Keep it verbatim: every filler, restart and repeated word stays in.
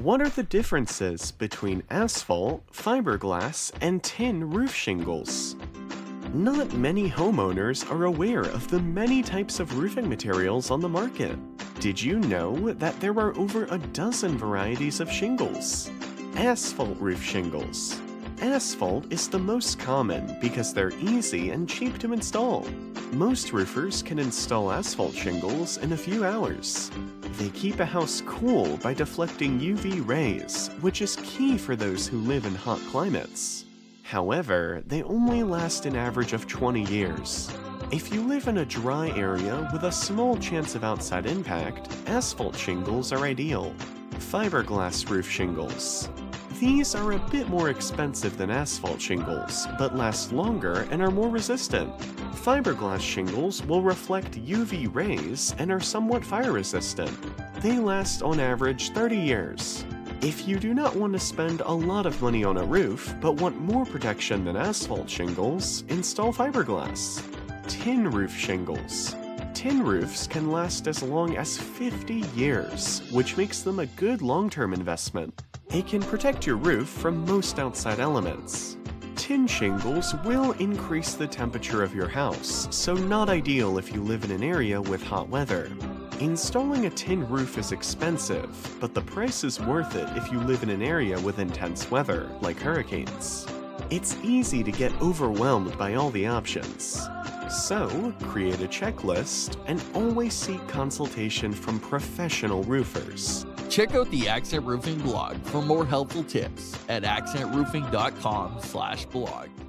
What are the differences between asphalt, fiberglass, and tin roof shingles? Not many homeowners are aware of the many types of roofing materials on the market. Did you know that there are over a dozen varieties of shingles? Asphalt roof shingles. Asphalt is the most common because they're easy and cheap to install. Most roofers can install asphalt shingles in a few hours. They keep a house cool by deflecting U V rays, which is key for those who live in hot climates. However, they only last an average of twenty years. If you live in a dry area with a small chance of outside impact, asphalt shingles are ideal. Fiberglass roof shingles. These are a bit more expensive than asphalt shingles, but last longer and are more resistant. Fiberglass shingles will reflect U V rays and are somewhat fire resistant. They last on average thirty years. If you do not want to spend a lot of money on a roof, but want more protection than asphalt shingles, install fiberglass. Tin roof shingles. Tin roofs can last as long as fifty years, which makes them a good long-term investment. It can protect your roof from most outside elements. Tin shingles will increase the temperature of your house, so not ideal if you live in an area with hot weather. Installing a tin roof is expensive, but the price is worth it if you live in an area with intense weather, like hurricanes. It's easy to get overwhelmed by all the options. So, create a checklist and always seek consultation from professional roofers. Check out the Accent Roofing blog for more helpful tips at accent roofing dot com slash blog.